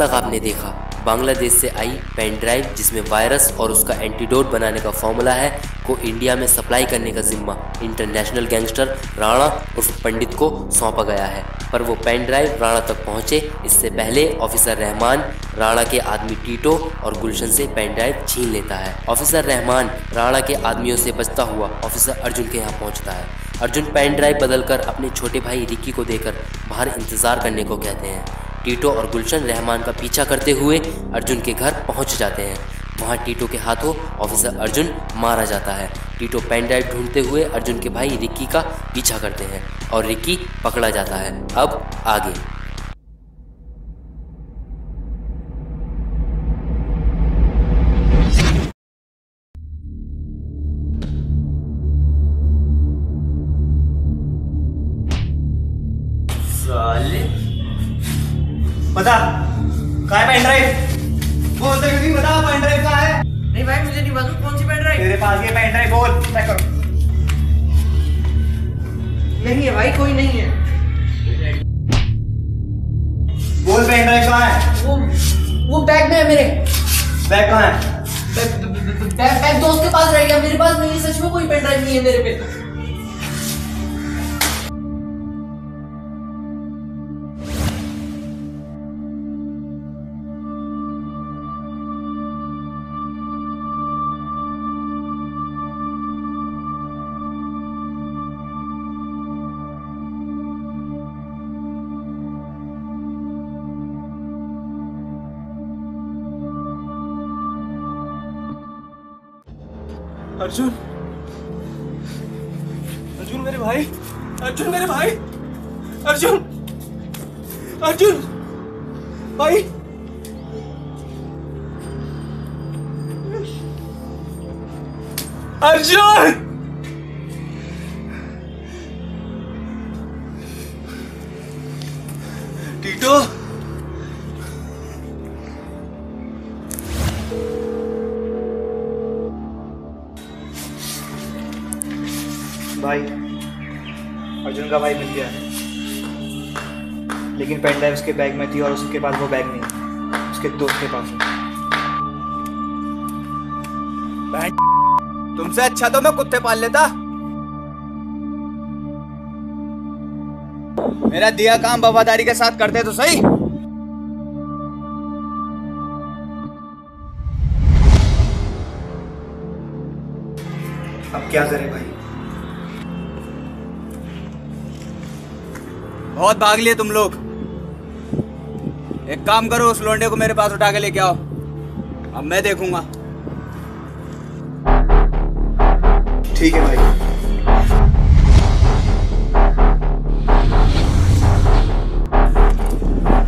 तक आपने देखा बांग्लादेश से आई पेन ड्राइव जिसमें वायरस और उसका एंटीडोट बनाने का फॉर्मूला है को इंडिया में सप्लाई करने का जिम्मा इंटरनेशनल गैंगस्टर राणा उर्फ पंडित को सौंपा गया है। पर वो पेन ड्राइव राणा तक पहुंचे इससे पहले ऑफिसर रहमान राणा के आदमी टीटो और गुलशन से पेन ड्राइव छीन लेता है। ऑफिसर रहमान राणा के आदमियों से बचता हुआ ऑफिसर अर्जुन के यहाँ पहुँचता है। अर्जुन पेन ड्राइव बदलकर अपने छोटे भाई रिकी को देकर बाहर इंतजार करने को कहते हैं। टीटो और गुलशन रहमान का पीछा करते हुए अर्जुन के घर पहुंच जाते हैं। वहां टीटो के हाथों ऑफिसर अर्जुन मारा जाता है। टीटो पेन ड्राइव ढूंढते हुए अर्जुन के भाई रिकी का पीछा करते हैं और रिकी पकड़ा जाता है। अब आगे बता कहाँ है पेन ड्राइव? बोल दे क्योंकि बता पेन ड्राइव कहाँ है? नहीं भाई मुझे नहीं मालूम कौन सी पेन ड्राइव। तेरे पास ये पेन ड्राइव बोल चेक करो। नहीं है भाई कोई नहीं है। बोल पेन ड्राइव कहाँ है? वो बैग में है मेरे। बैग कहाँ है? बैग दोस्त के पास रह गया, मेरे पास नहीं। सच में कोई पेन ड्राइव नहीं है मेरे पे। अर्जुन, अर्जुन मेरे भाई, अर्जुन मेरे भाई, अर्जुन, अर्जुन, भाई, अर्जुन, टीटो भाई, अर्जुन का भाई मिल गया है, लेकिन पेन ड्राइव उसके बैग में थी और उसके पास वो बैग नहीं, उसके दोस्त के पास। तुमसे अच्छा तो मैं कुत्ते पाल लेता। मेरा दिया काम वफादारी के साथ करते तो सही। अब क्या करें भाई, बहुत भाग लिए तुम लोग। एक काम करो, उस लौंडे को मेरे पास उठा के लेके आओ, अब मैं देखूंगा। ठीक है भाई।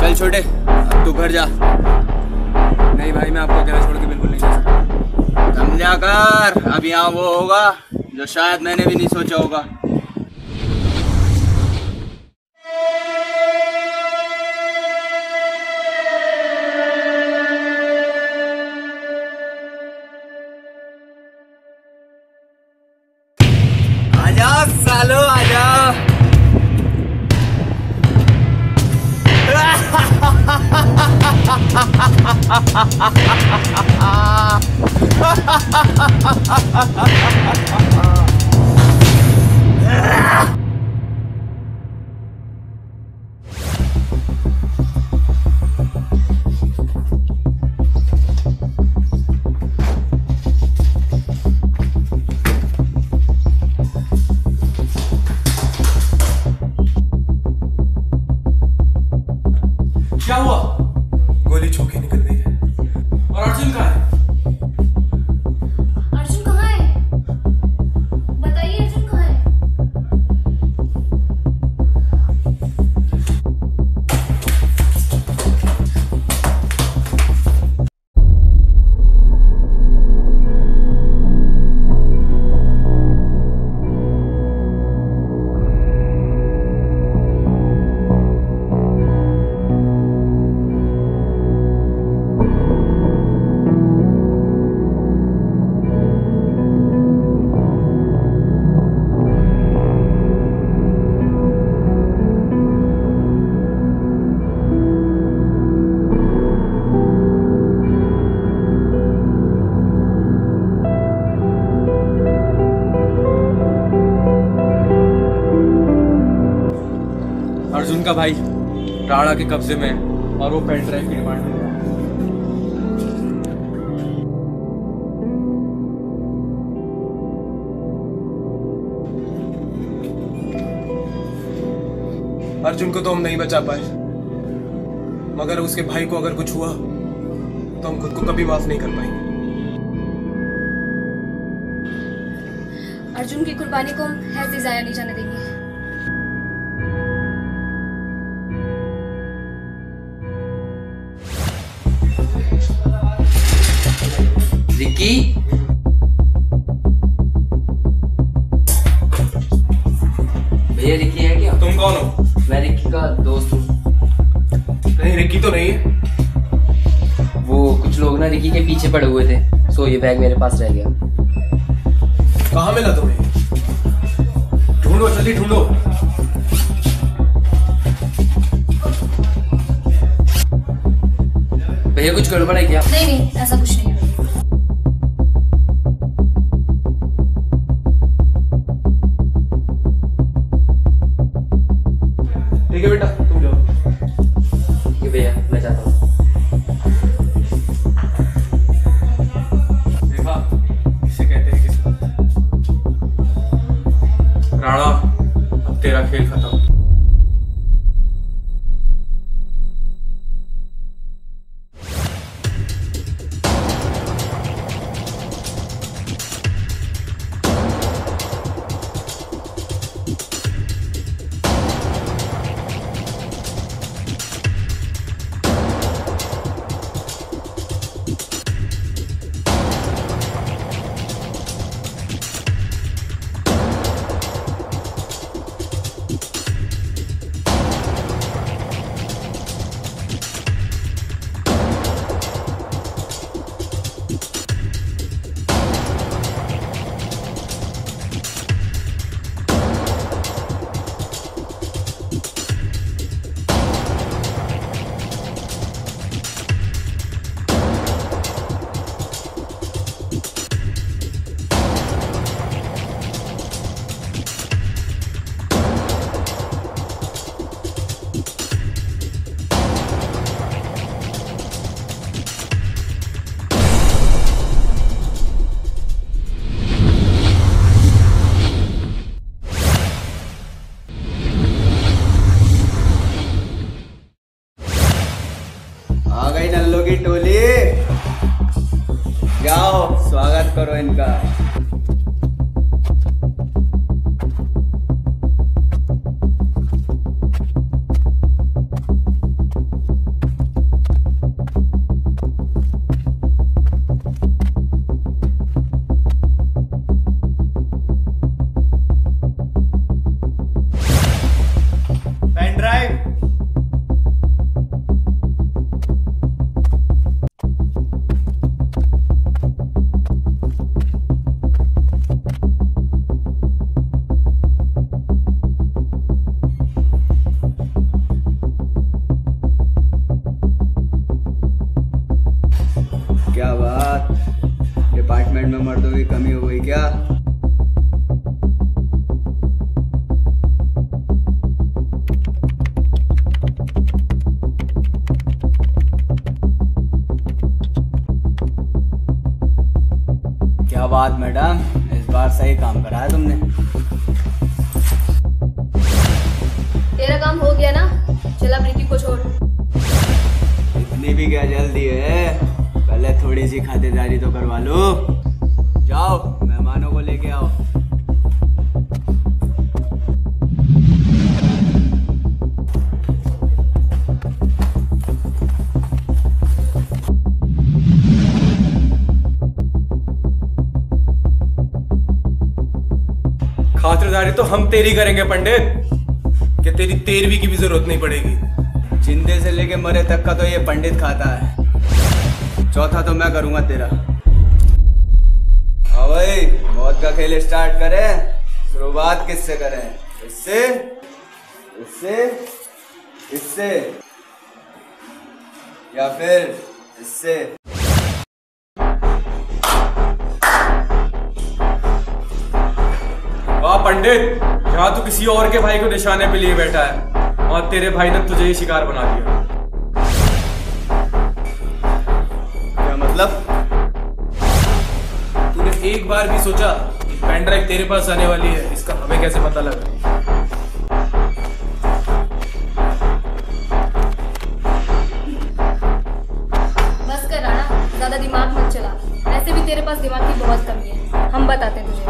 चल छोटे, अब तू घर जा। नहीं भाई, मैं आपको अकेला छोड़ के बिल्कुल नहीं जा सकता। समझा कर, अब यहाँ वो होगा जो शायद मैंने भी नहीं सोचा होगा। सालो आ जाओ। क्या हुआ? गोली छूके निकल गई है। और अर्जुन कहाँ है? अर्जुन कहाँ है? का भाई टाड़ा के कब्जे में और वो पेन ड्राइव की डिमांड में। अर्जुन को तो हम नहीं बचा पाए, मगर उसके भाई को अगर कुछ हुआ तो हम खुद को कभी माफ नहीं कर पाएंगे। अर्जुन की कुर्बानी को हम ऐसे जाया नहीं जाने देंगे। रिकी, भैया रिकी है क्या? तुम कौन हो? मैं रिकी का दोस्त हूँ। नहीं, रिकी तो नहीं है। वो कुछ लोग ना रिकी के पीछे पड़े हुए थे, सो ये बैग मेरे पास रह गया। कहाँ मिला तुम्हें? ढूंढो, जल्दी ढूंढो। भैया कुछ गड़बड़ है क्या? नहीं नहीं, ऐसा कुछ नहीं है। ठीक है बेटा, तुम जाओ। ठीक है भैया, मैं जाता हूँ। देखा, इसे कहते हैं किस्मत। राणा, अब तेरा खेल खत्म। स्वागत करो इनका। पेन ड्राइव डिपार्टमेंट में मर्दों की कमी हो गई क्या? क्या बात मैडम, इस बार सही काम कराया तुमने। तेरा काम हो गया ना, चल अब रिकी को छोड़। इतनी भी क्या जल्दी है, पहले थोड़ी सी खातिरदारी तो करवा लो। जाओ मेहमानों को लेके आओ। खातिरदारी तो हम तेरी करेंगे पंडित, कि तेरी तेरवी की भी जरूरत नहीं पड़ेगी। जिंदे से लेके मरे तक का तो ये पंडित खाता है, चौथा तो मैं करूंगा तेरा। हाँ भाई, मौत का खेल स्टार्ट करें। शुरुआत किससे करें? इससे, इससे, इससे, या फिर इससे। वाह पंडित, यहाँ तो किसी और के भाई को निशाने पे लिए बैठा है। और तेरे भाई ने तुझे ही शिकार बना दिया। क्या मतलब? तूने एक बार भी सोचा कि पेन ड्राइव तेरे पास आने वाली है, इसका हमें कैसे पता लगा? बस कर राणा, ज्यादा दिमाग मत चला। ऐसे भी तेरे पास दिमाग की बहुत कमी है। हम बताते हैं तुझे।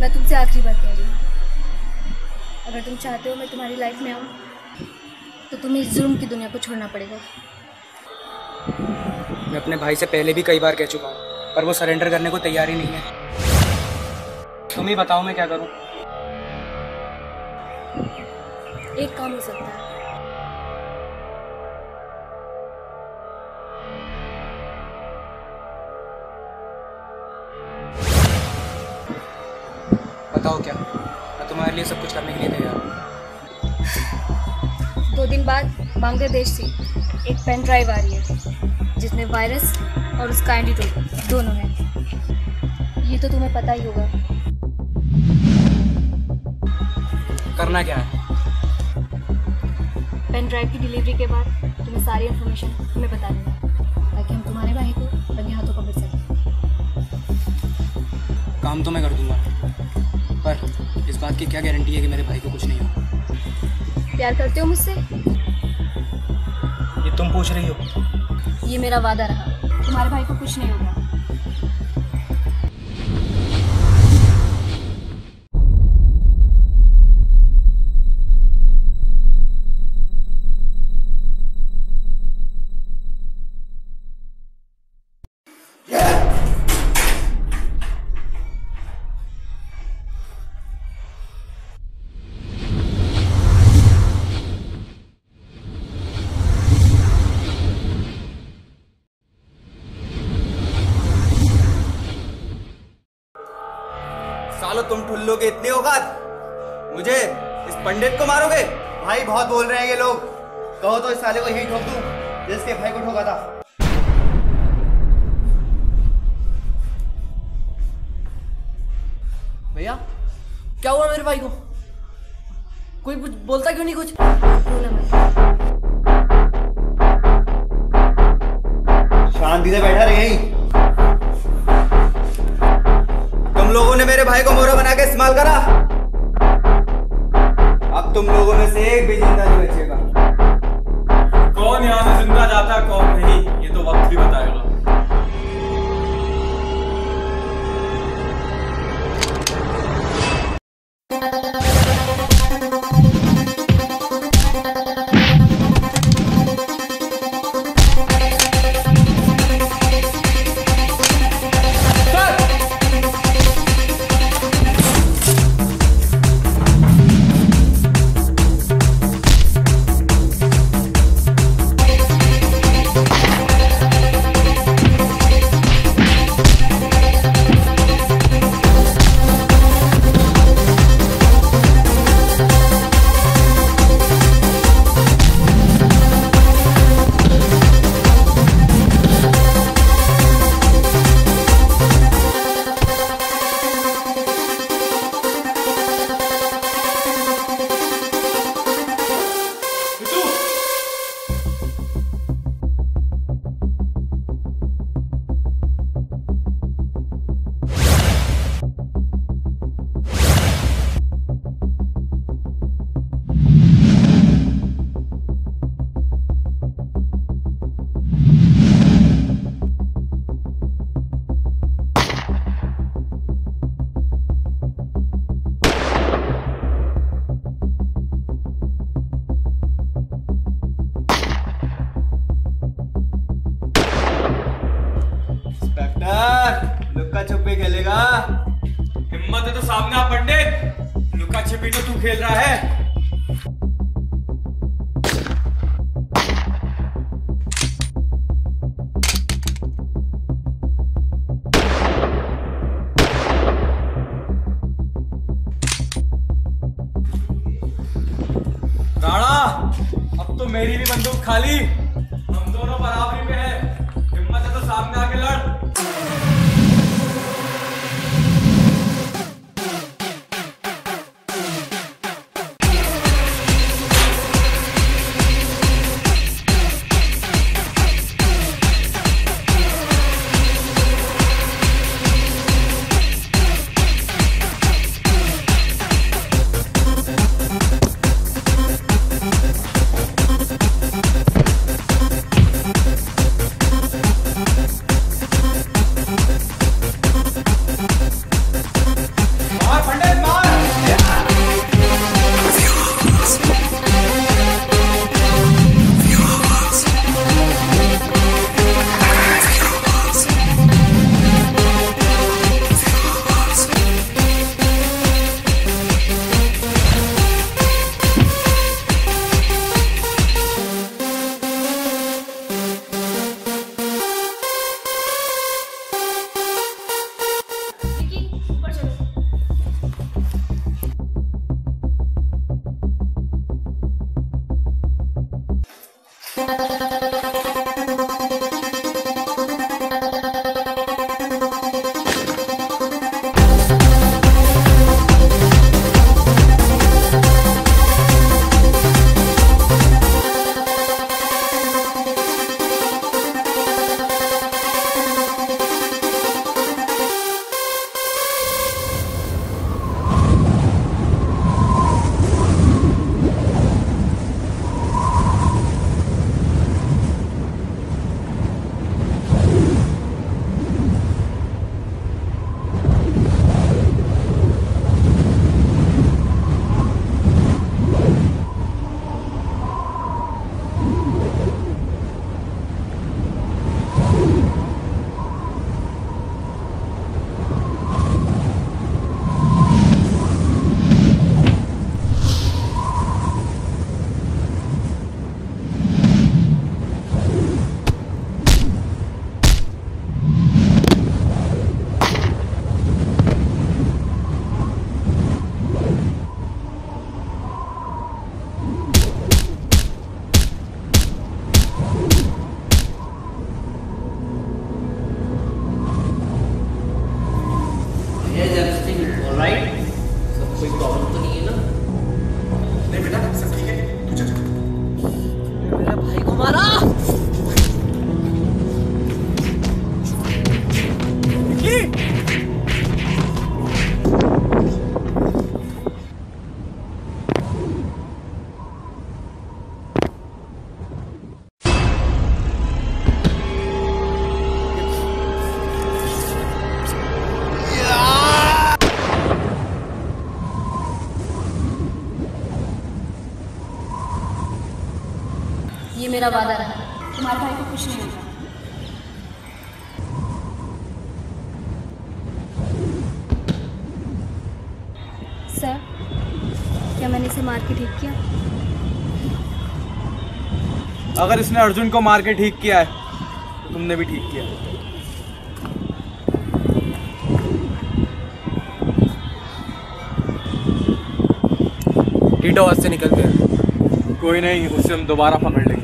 मैं तुमसे आखिरी बात कह रही हूँ, अगर तुम चाहते हो मैं तुम्हारी लाइफ में आऊँ तो तुम्हें इस जुर्म की दुनिया को छोड़ना पड़ेगा। मैं अपने भाई से पहले भी कई बार कह चुका हूँ, पर वो सरेंडर करने को तैयार ही नहीं है। तुम ही बताओ मैं क्या करूँ। एक काम हो सकता है। बताओ क्या? मैं तुम्हारे लिए सब कुछ करने के लिए तैयार हूँ। 2 दिन बाद बांग्लादेश से एक पेन ड्राइव आ रही है जिसमें वायरस और उसका एंटीडोट दोनों हैं। ये तो तुम्हें पता ही होगा। करना क्या है? पेन ड्राइव की डिलीवरी के बाद तुम्हें सारी इन्फॉर्मेशन हमें बता देना ताकि हम तुम्हारे भाई को रंगे हाथों पकड़ सकें। काम तो मैं कर दूंगा, पर इस बात की क्या गारंटी है कि मेरे भाई को कुछ नहीं होगा? प्यार करते हो मुझसे? ये तुम पूछ रही हो? ये मेरा वादा रहा, तुम्हारे भाई को कुछ नहीं होगा। तुम ठुल्लोगे इतने औकात, मुझे इस पंडित को मारोगे? भाई बहुत बोल रहे हैं ये लोग। कहो तो इस साले को यही ठोक दूं जिसके भाई को ठोका था। भैया क्या हुआ मेरे भाई को? कोई कुछ बोलता क्यों नहीं? कुछ शांति से बैठा रहे यहीं। लोगों ने मेरे भाई को मोरा बना के इस्तेमाल करा। अब तुम लोगों में से एक भी जिंदा नहीं बचेगा। कौन यहाँ से जिंदा जाता कौन नहीं, ये तो वक्त ही बताएगा। लुक्का छुपी खेलेगा? हिम्मत है तो सामने आ पंडित। लुक्का छुपी तो तू खेल रहा है। मेरी भी बंदूक खाली, हम दोनों बराबरी में हैं। हिम्मत है तो सामने आके लड़। ये मेरा वादा रहा, तुम्हारे भाई को कुछ नहीं होगा। सर, क्या मैंने इसे मार के ठीक किया? अगर इसने अर्जुन को मार के ठीक किया है, तुमने भी ठीक किया। डीडो से निकल गया। कोई नहीं, उसे हम दोबारा पकड़ लेंगे।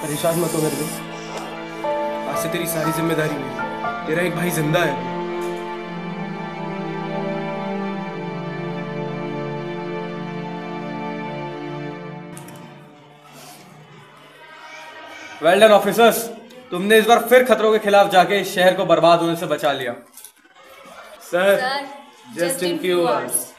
परेशान मत हो मेरे, आज से तेरी सारी जिम्मेदारी मेरी। तेरा एक भाई जिंदा है। वेल डन ऑफिसर्स, तुमने इस बार फिर खतरों के खिलाफ जाके इस शहर को बर्बाद होने से बचा लिया। Sir, just in few hours.